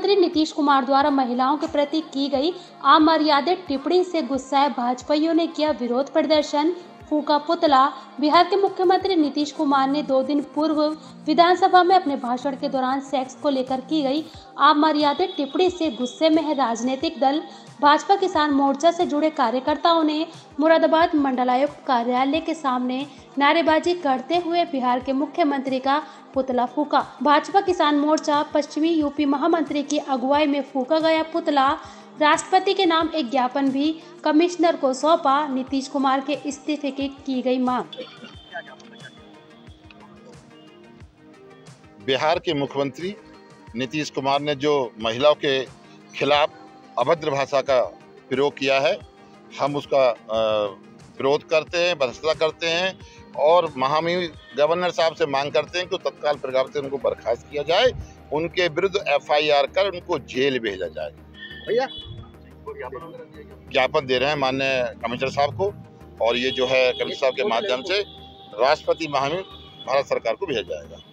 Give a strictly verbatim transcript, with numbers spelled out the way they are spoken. मुख्यमंत्री नीतीश कुमार द्वारा महिलाओं के प्रति की गई अमर्यादित टिप्पणी से गुस्साए भाजपाइयों ने किया विरोध प्रदर्शन, फूका पुतला। बिहार के मुख्यमंत्री नीतीश कुमार ने दो दिन पूर्व विधानसभा में अपने भाषण के दौरान सेक्स को लेकर की गई अमर्यादित टिप्पणी से गुस्से में है राजनीतिक दल। भाजपा किसान मोर्चा से जुड़े कार्यकर्ताओं ने मुरादाबाद मंडलायुक्त कार्यालय के सामने नारेबाजी करते हुए बिहार के मुख्यमंत्री का पुतला फूका। भाजपा किसान मोर्चा पश्चिमी यूपी महामंत्री की अगुवाई में फूका गया पुतला राष्ट्रपति के नाम एक ज्ञापन भी कमिश्नर को सौंपा। नीतीश कुमार के इस्तीफे की की गई मांग। बिहार के मुख्यमंत्री नीतीश कुमार ने जो महिलाओं के खिलाफ अभद्र भाषा का प्रयोग किया है, हम उसका विरोध करते हैं, भर्त्सना करते हैं और महामहिम गवर्नर साहब से मांग करते हैं कि तत्काल प्रकार से उनको बर्खास्त किया जाए, उनके विरुद्ध एफ आई आर कर उनको जेल भेजा जाए। भैया ज्ञापन दे रहे हैं माननीय कमिश्नर साहब को, और ये जो है कमिश्नर साहब के माध्यम से राष्ट्रपति महामहिम भारत सरकार को भेजा जाएगा।